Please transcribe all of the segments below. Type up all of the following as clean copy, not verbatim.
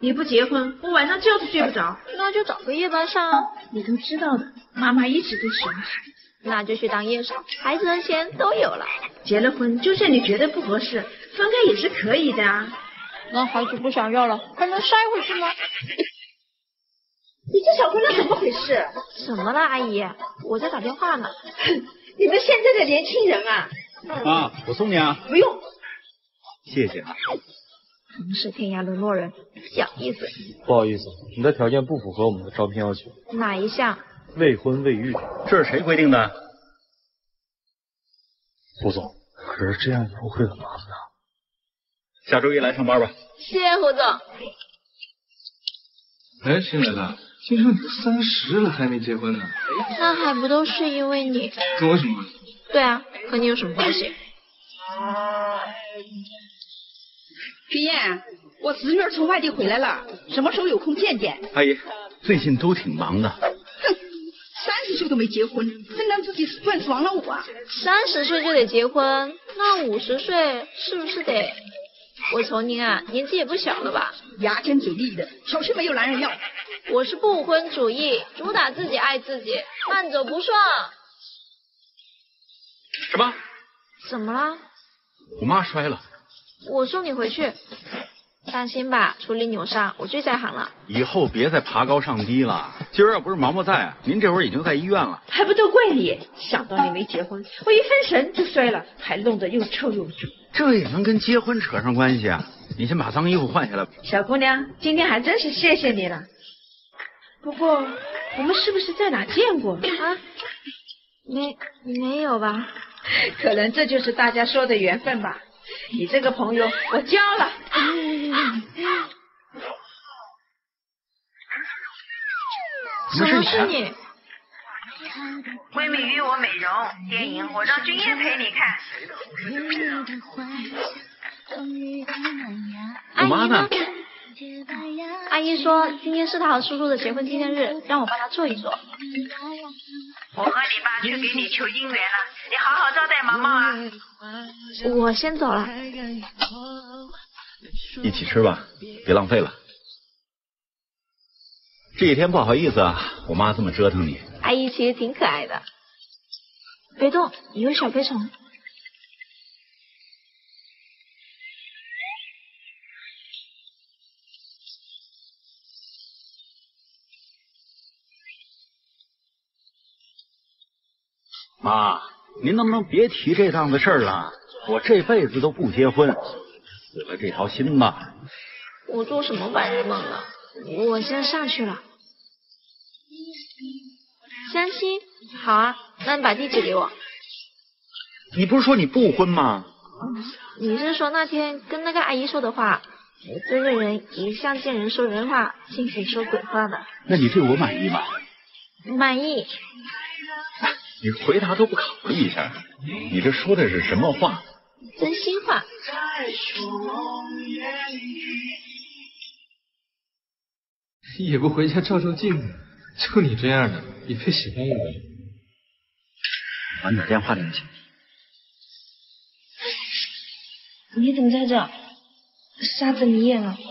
你不结婚，我晚上就是睡不着。那就找个夜班上啊。你都知道的，妈妈一直都喜欢孩子。那就去当夜少，孩子和钱都有了。结了婚，就算你觉得不合适，分开也是可以的啊。那孩子不想要了，还能塞回去吗？你这小姑娘怎么回事？怎么了，阿姨？我在打电话呢。你们现在的年轻人啊！妈，我送你啊。不用。谢谢。同是天涯沦落人，讲意思。不好意思，你的条件不符合我们的招聘要求。哪一项？未婚未育，这是谁规定的？胡总，可是这样以后会很麻烦的。下周一来上班吧。谢谢胡总。哎，新来的，听说你都30了还没结婚呢？那还不都是因为你？跟我什么关系？对啊，和你有什么关系？徐燕，我侄女从外地回来了，什么时候有空见见？阿姨，最近都挺忙的。哼，30岁都没结婚，真当自己是赚爽了我啊！30岁就得结婚，那50岁是不是得？我瞅您啊，年纪也不小了吧？牙尖嘴利的，小心没有男人要。我是不婚主义，主打自己爱自己，慢走不送。什么？怎么了？我妈摔了。我送你回去，放心吧，处理扭伤我最在行了。以后别再爬高上低了。今儿要不是毛毛在啊，您这会儿已经在医院了。还不都怪你，想到你没结婚，我一分神就摔了，还弄得又臭又肿。这也能跟结婚扯上关系啊？你先把脏衣服换下来吧。小姑娘，今天还真是谢谢你了。不过我们是不是在哪见过啊？没有吧？可能这就是大家说的缘分吧。你这个朋友我交了。什么是你？闺蜜与我美容电影，我让君烨陪你看。我妈呢？阿姨说今天是她和叔叔的结婚纪念日，让我帮她做一做。我和你爸去给你求姻缘了，你好好招待毛毛啊。我先走了，一起吃吧，别浪费了。这几天不好意思啊，我妈这么折腾你。阿姨其实挺可爱的。别动，有小飞虫。妈，您能不能别提这档子事儿了？我这辈子都不结婚，死了这条心吧。我做什么白日梦了？我先上去了。相亲？好啊，那你把地址给我。你不是说你不婚吗？你是说那天跟那个阿姨说的话？我这个人一向见人说人话，见鬼说鬼话的。那你对我满意吗？满意。你回答都不考虑一下，你这说的是什么话？真心话。也不回家照照镜子，就你这样的也配喜欢我？晚点电话联系。你怎么在这？杀子你演了？算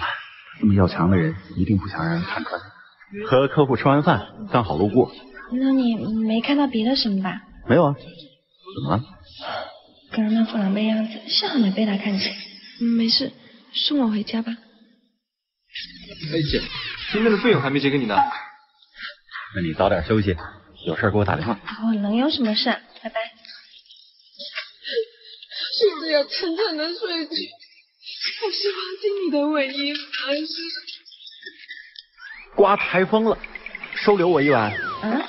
了，这么要强的人一定不想让人看穿。和客户吃完饭，刚好路过。那你没看到别的什么吧？没有啊，怎么了？刚刚那副狼狈样子，幸好没被他看见。没事，送我回家吧。哎姐，今天的费用还没结给你呢。那你早点休息，有事给我打电话。我能有什么事？拜拜。是不是要沉沉的睡去？我是花心你的唯一还是？刮台风了，收留我一晚。啊？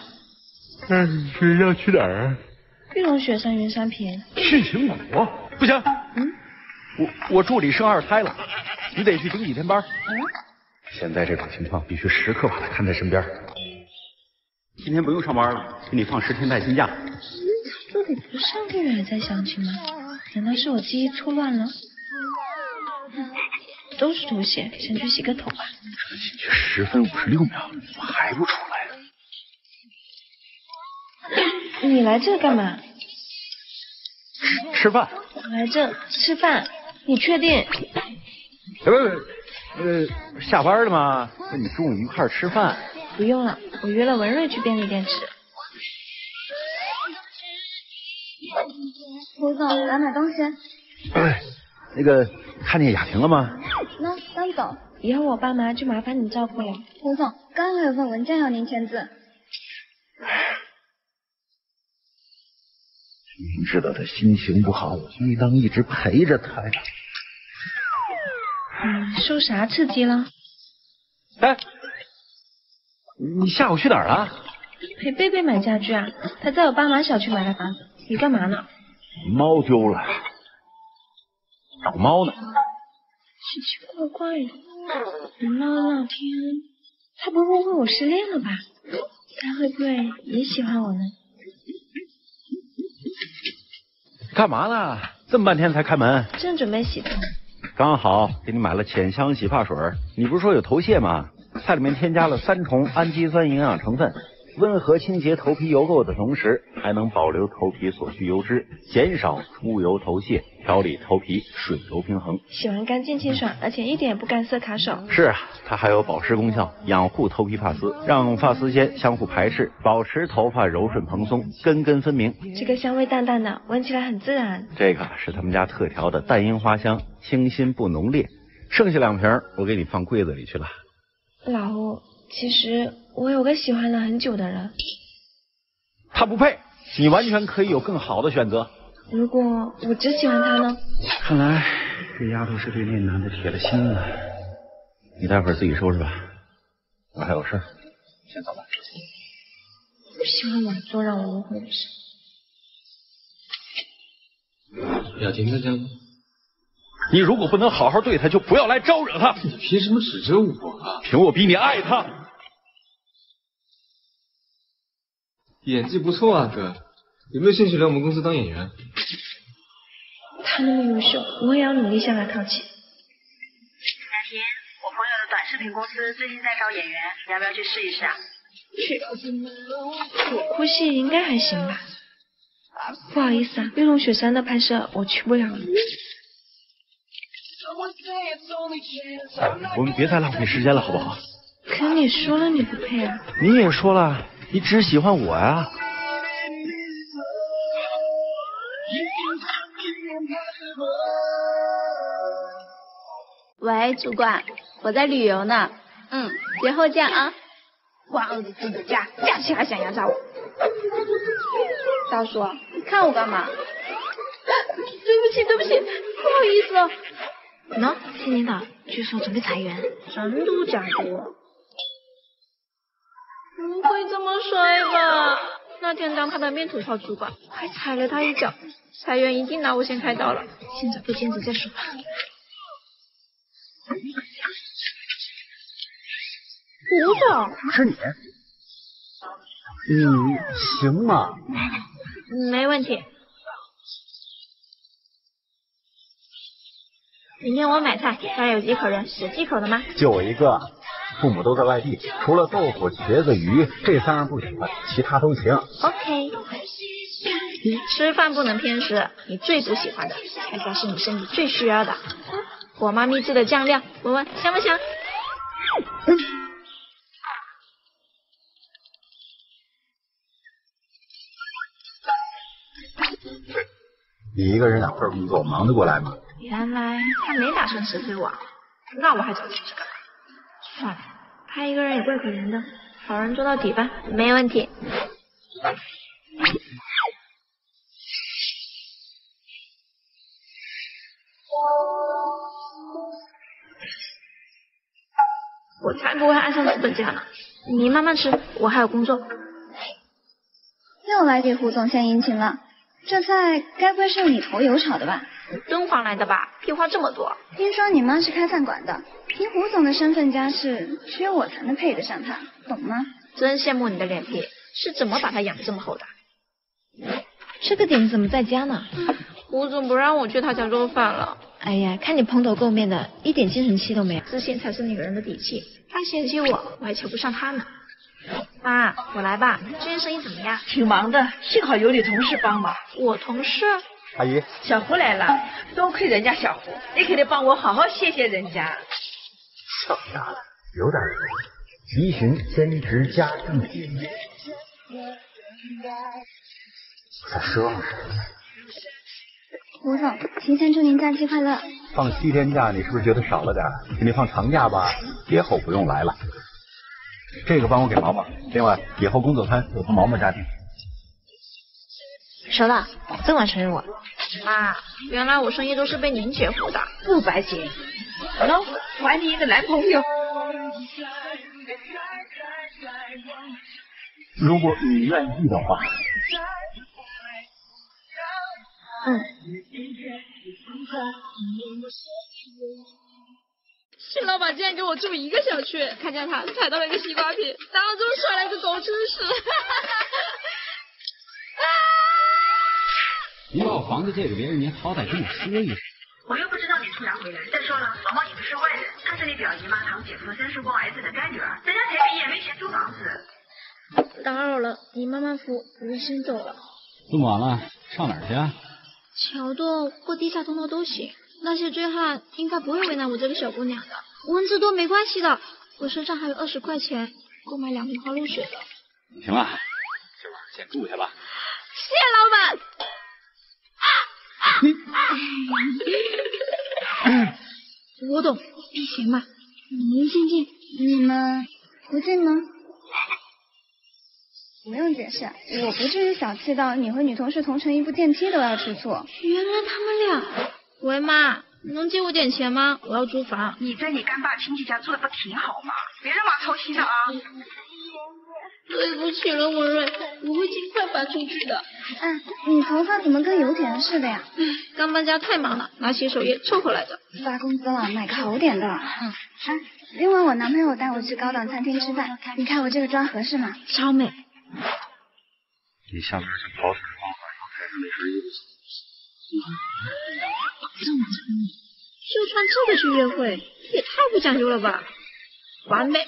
那你是要去哪儿？玉龙雪山云山坪。去秦国？不行。嗯。我助理生2胎了，你得去顶几天班。嗯。现在这种情况必须时刻把他看在身边。今天不用上班了，给你放10天带薪假。助理不上个月还在相亲吗？难道是我记忆错乱了？都是吐血，先去洗个头吧。进去10分56秒，怎么还不出来？你来这干嘛？吃饭。我来这吃饭，你确定？别别别，下班了吗？那你中午一块儿吃饭？不用了，我约了文瑞去便利店吃。胡总，我要买东西。那个，看见雅婷了吗？那刚走，以后我爸妈就麻烦你照顾了。胡总，刚好有份文件要您签字。明知道他心情不好，我应当一直陪着他呀。受啥刺激了？哎，你下午去哪儿啊？陪贝贝买家具啊，他在我爸妈小区买了房子。你干嘛呢？猫丢了，找猫呢。奇奇怪怪的，我闹了闹天，他不会为我失恋了吧？他会不会也喜欢我呢？干嘛呢？这么半天才开门？正准备洗头。刚好给你买了浅香洗发水，你不是说有头屑吗？它里面添加了3重氨基酸营养成分，温和清洁头皮油垢的同时，还能保留头皮所需油脂，减少出油头屑，调理头皮水油平衡。洗完干净清爽，而且一点也不干涩卡手。是啊，它还有保湿功效，养护头皮发丝，让发丝间相互排斥，保持头发柔顺蓬松，根根分明。这个香味淡淡的，闻起来很自然。这个是他们家特调的淡樱花香，清新不浓烈。剩下2瓶我给你放柜子里去了。老吴，其实我有个喜欢了很久的人，他不配，你完全可以有更好的选择。如果我只喜欢他呢？看来这丫头是对那男的铁了心了。你待会儿自己收拾吧，我还有事，先走了。不喜欢我做让我误会的事。雅婷在家吗？你如果不能好好对她，就不要来招惹她。你凭什么指责我啊？凭我比你爱她。演技不错啊，哥，有没有兴趣来我们公司当演员？他那么优秀，我也要努力向他靠齐。雅婷，我朋友的短视频公司最近在招演员，你要不要去试一试啊？去，我估计应该还行吧。不好意思啊，《玉龙雪山》的拍摄我去不了了。我们别再浪费时间了，好不好？可你说了你不配啊！你也说了，你只喜欢我呀。喂，主管，我在旅游呢。节后见啊！万恶的资本家，假期还想压榨我！大叔，你看我干嘛？对不起，不好意思。喏，新领导，据说准备裁员。真的假的？不会这么衰吧？那天当他的面吐槽主管，还踩了他一脚。裁员一定拿我先开刀了。先找个兼职再说吧。胡总，是你？你行吗？没问题。明天我买菜，家里有几口人，有几口的吗？就我一个，父母都在外地，除了豆腐、茄子、鱼这3样不喜欢，其他都行。OK， 吃饭不能偏食，你最不喜欢的，恰恰是你身体最需要的。我妈咪制的酱料，闻闻香不香？你一个人2份工作，忙得过来吗？原来他没打算辞退我，那我还找兼职干嘛？算了，他一个人也怪可怜的，好人做到底吧，没问题。我才不会爱上资本家呢！你慢慢吃，我还有工作。又来给胡总献殷勤了。这菜该不会是你头油炒的吧？敦煌来的吧？屁话这么多。听说你妈是开饭馆的，凭胡总的身份家世，只有我才能配得上他，懂吗？真羡慕你的脸皮，是怎么把他养得这么厚的？这个点你怎么在家呢？胡总不让我去他家做饭了。哎呀，看你蓬头垢面的，一点精神气都没有。自信才是女人的底气。他嫌弃我，我还瞧不上他呢。妈，我来吧。最近生意怎么样？挺忙的，幸好有你同事帮忙。我同事？阿姨，小胡来了，多亏人家小胡，你可得帮我好好谢谢人家。跳崖了，有点远。急寻兼职家政姐姐，我在奢望什么？吴总，提前祝您假期快乐。放7天假，你是不是觉得少了点？给你放长假吧，节后不用来了。这个帮我给毛毛，另外以后工作餐我和毛毛家定。 收到，保证完成任务。妈，原来我生意都是被您姐夫的，不白捡。喏，还你一个男朋友。如果你愿意的话。嗯。谢老板竟然给我住一个小区，看见他踩到了一个西瓜皮，然后就摔了个狗吃屎。不要房子借给别人，您好歹跟我说一声。我又不知道你出洋回来。再说了，毛毛也不是外人，她是你表姨妈堂姐夫三叔公儿子的干女儿，人家谁毕业没钱租房子。打扰了，你慢慢扶，我先走了。这么晚了，上哪儿去啊？桥洞或地下通道都行。那些追汉应该不会为难我这个小姑娘的。蚊子多没关系的，我身上还有20块钱，够买2瓶花露水了。行了，今晚先住下吧。谢老板。 我懂，必行吧。您先进，你们不进吗？不用解释，我不至于小气到你和女同事同乘一部电梯都要吃醋。原来他们俩。喂妈，你能借我点钱吗？我要租房。你在你干爸亲戚家住的不挺好吗？别让妈操心了啊。对不起了，文瑞，我会尽快搬出去的。哎，你头发怎么跟油田似的呀？刚搬家太忙了，拿洗手液凑合来着。发工资了，买个好点的。另外我男朋友带我去高档餐厅吃饭，你看我这个妆合适吗？超美。你下面是跑腿放晚上开始没穿衣服。这么聪明，就穿这个去约会，也太不讲究了吧。 完美。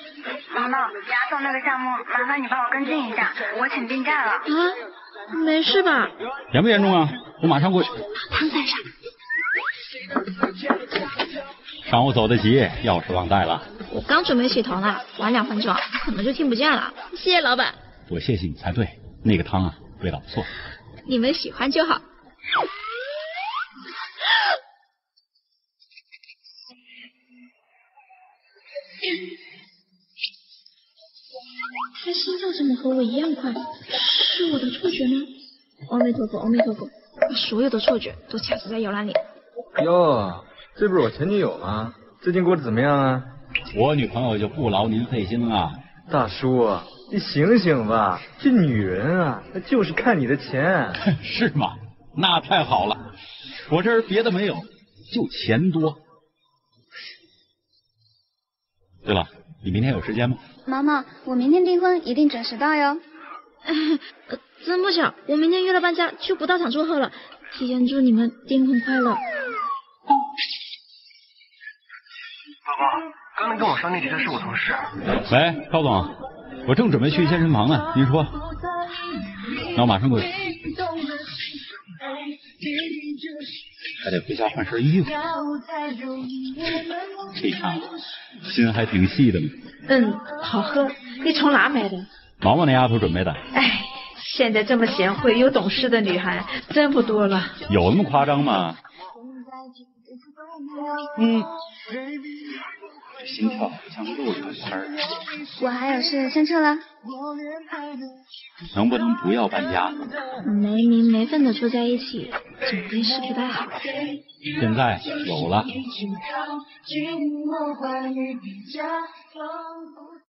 毛毛，押送那个项目，麻烦你帮我跟进一下，我请病假了。啊，没事吧？严不严重啊？我马上过去。躺在上。上午走得急，钥匙忘带了。我刚准备洗头呢，晚2分钟，怎么就听不见了？谢谢老板。我谢谢你才对，那个汤啊，味道不错。你们喜欢就好。 他心跳怎么和我一样快？是我的错觉吗？阿弥陀佛，阿弥陀佛！把所有的错觉都卡死在摇篮里。哟，这不是我前女友吗？最近过得怎么样啊？我女朋友就不劳您费心了。大叔，你醒醒吧，这女人啊，她就是看你的钱。是吗？那太好了，我这人别的没有，就钱多。对了。 你明天有时间吗？毛毛，我明天订婚一定准时到哟。真不巧，我明天约了搬家，就不到场祝贺了。提前祝你们订婚快乐。老婆，刚才跟我说那几个是我同事。喂，高总，我正准备去健身房呢，您说？那我马上过去。还得回家换身衣服。这茶心还挺细的呢。嗯，好喝。你从哪买的？毛毛那丫头准备的。哎，现在这么贤惠又懂事的女孩真不多了。有那么夸张吗？嗯。心跳像肉转圈儿。我还有事先撤了。能不能不要搬家？没名没分的住在一起，总归是不太好。现在有了。